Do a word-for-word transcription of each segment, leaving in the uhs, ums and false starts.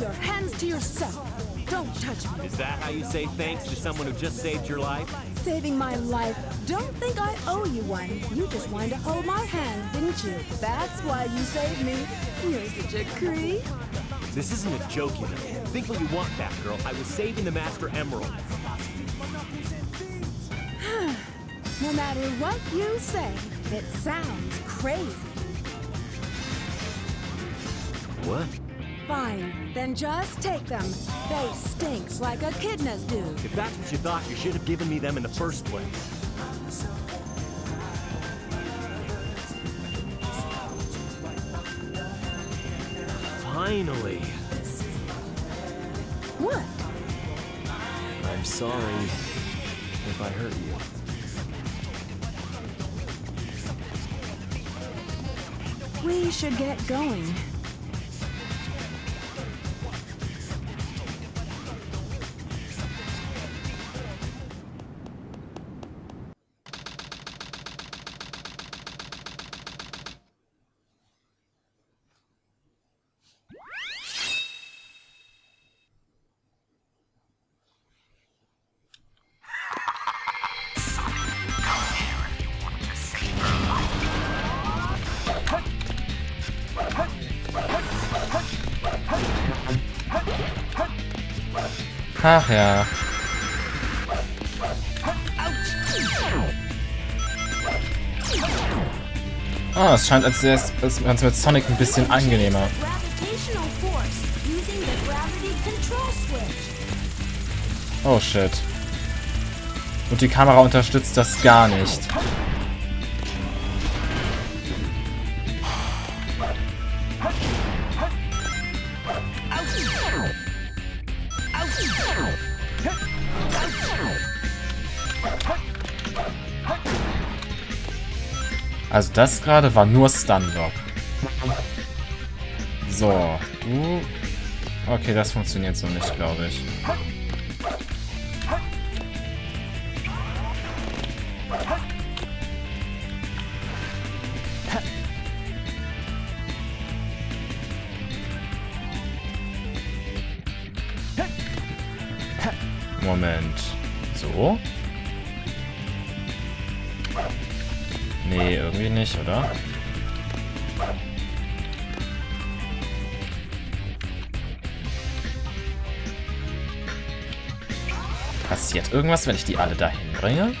your hands to yourself. Don't touch me. Is that how you say thanks to someone who just saved your life? Saving my life. Don't think I owe you one. You just wanted to hold my hand, didn't you? That's why you saved me. You're such a creep. This isn't a joke, you know. Think what you want, Batgirl. I was saving the Master Emerald. No matter what you say, it sounds crazy. What? Fine, then just take them. They stink like echidnas do. If that's what you thought, you should have given me them in the first place. Finally. What? I'm sorry if I hurt you. We should get going. Ach ja. Ah, oh, es scheint, als wäre es mit Sonic ein bisschen angenehmer. Oh shit. Und die Kamera unterstützt das gar nicht. Also das gerade war nur Stun-Block. So, du... Okay, das funktioniert so nicht, glaube ich. Moment. So? Nee, irgendwie nicht, oder? Passiert irgendwas, wenn ich die alle dahin bringe?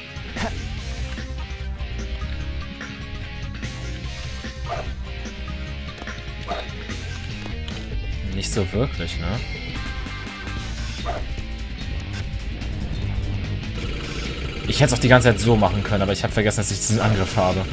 Nicht so wirklich, ne? Ich hätte es auch die ganze Zeit so machen können, aber ich habe vergessen, dass ich diesen Angriff habe.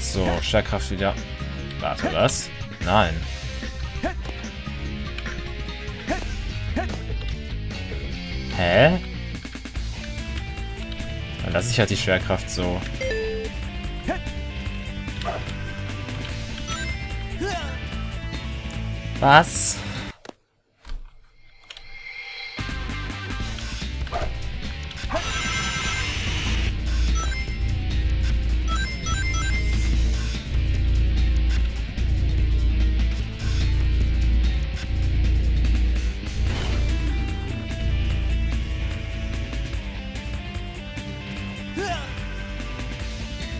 So, Stärkraft wieder. Warte, was? Nein. Hä? Dann lasse ich halt die Schwerkraft so. Was?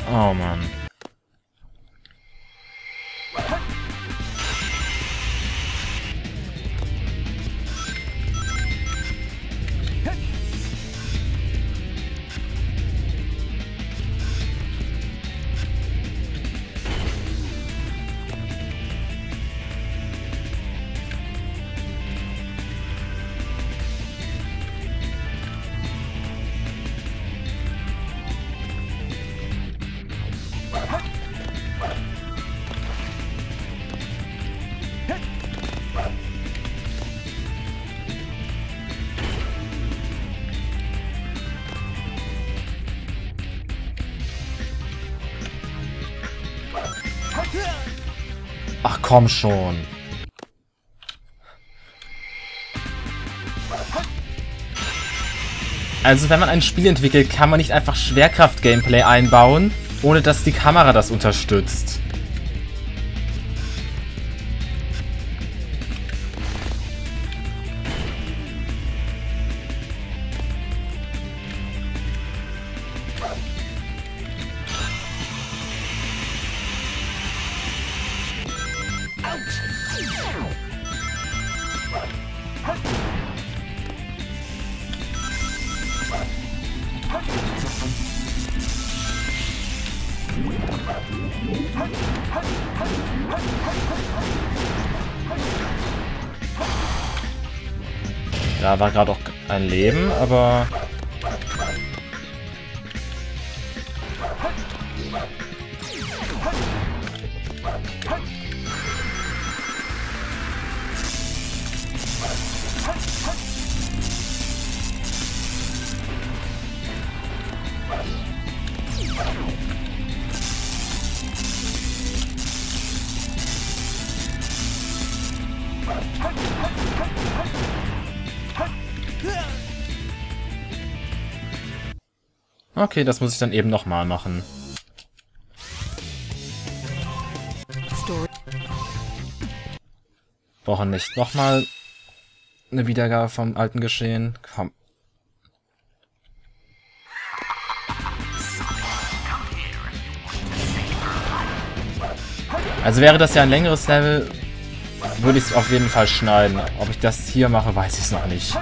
Oh Mann. Ach komm schon. Also wenn man ein Spiel entwickelt, kann man nicht einfach Schwerkraft-Gameplay einbauen, ohne dass die Kamera das unterstützt. Da war gerade auch ein Leben, aber... Okay, das muss ich dann eben nochmal machen. Brauchen nicht nochmal eine Wiedergabe vom alten Geschehen. Komm. Also wäre das ja ein längeres Level, würde ich es auf jeden Fall schneiden. Ob ich das hier mache, weiß ich es noch nicht.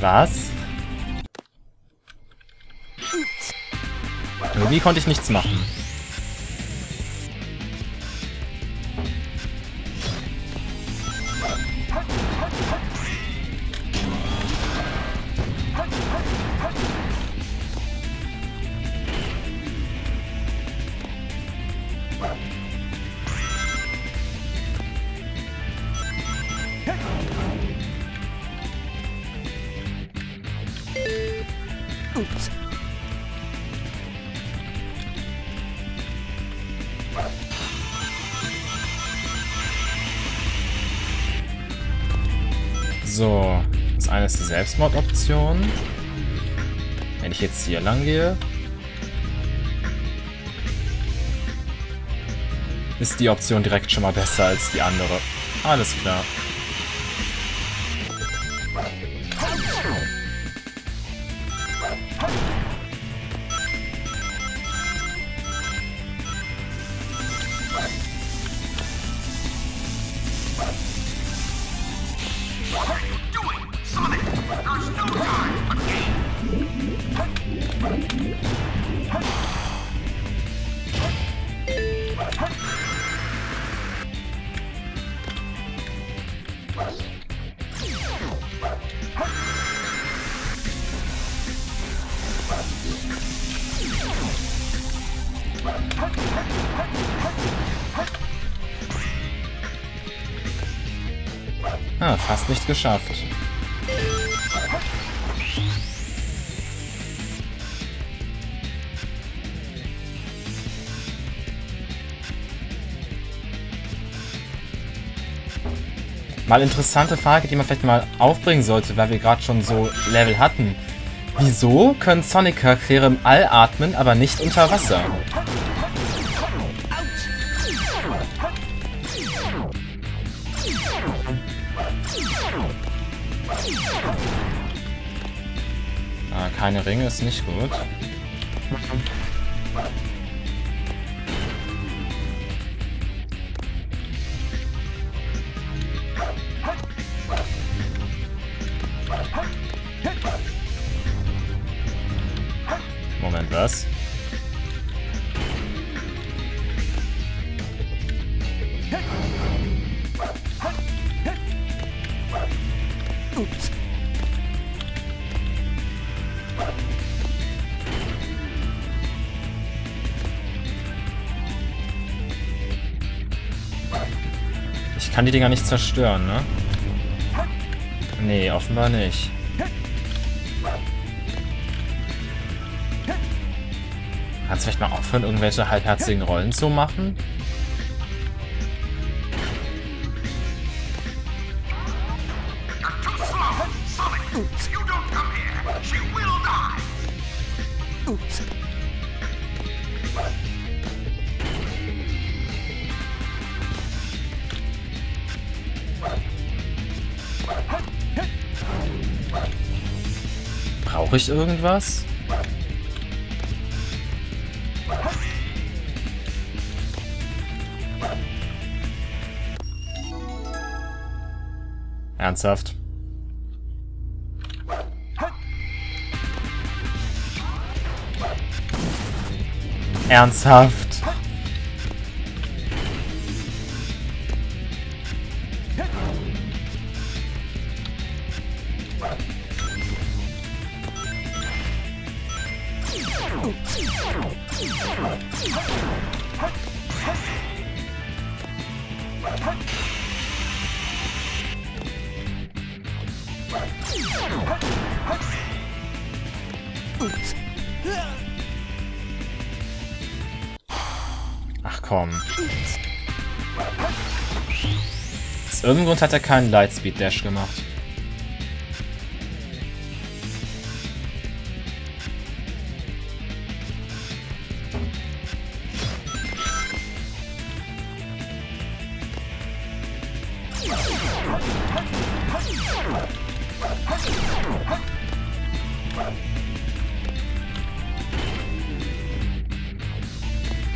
Was? Irgendwie konnte ich nichts machen. So, das eine ist die Selbstmordoption. Wenn ich jetzt hier lang gehe, ist die Option direkt schon mal besser als die andere. Alles klar. Ah, fast nicht geschafft. Mal interessante Frage, die man vielleicht mal aufbringen sollte, weil wir gerade schon so Level hatten. Wieso können Sonic-Charaktere im All atmen, aber nicht unter Wasser? Ah, keine Ringe ist nicht gut. Moment, was? Ups. Ich kann die Dinger nicht zerstören, ne? Nee, offenbar nicht. Kannst du vielleicht mal aufhören, irgendwelche halbherzigen Rollen zu machen? Brauche ich irgendwas? Ernsthaft? Ernsthaft? Ach komm. Aus irgendeinem Grund hat er keinen Lightspeed-Dash gemacht.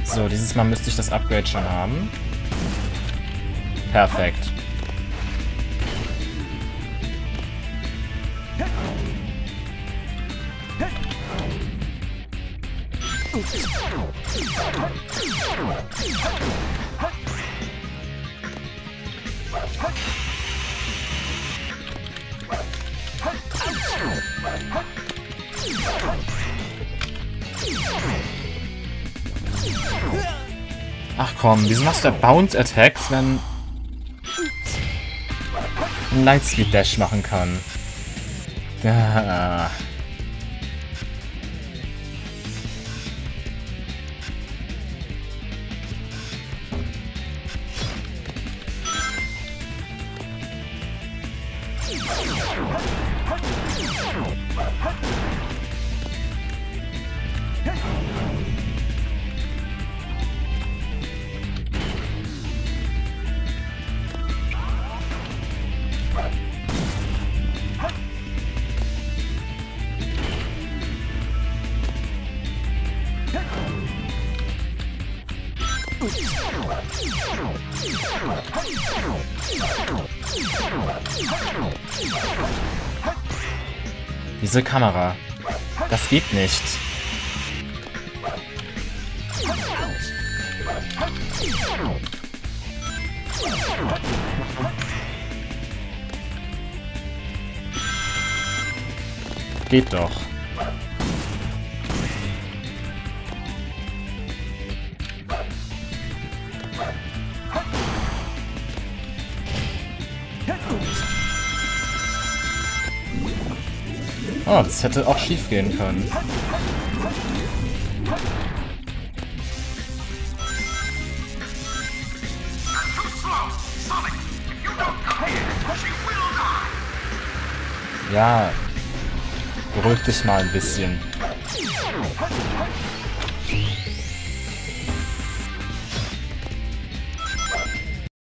So, dieses Mal müsste ich das Upgrade schon haben. Perfekt. Ach komm, wieso machst du Bounce-Attack, wenn ein Lightspeed-Dash machen kann? Da. Diese Kamera. Das geht nicht. Geht doch. Oh, das hätte auch schief gehen können. Ja, beruhig dich mal ein bisschen.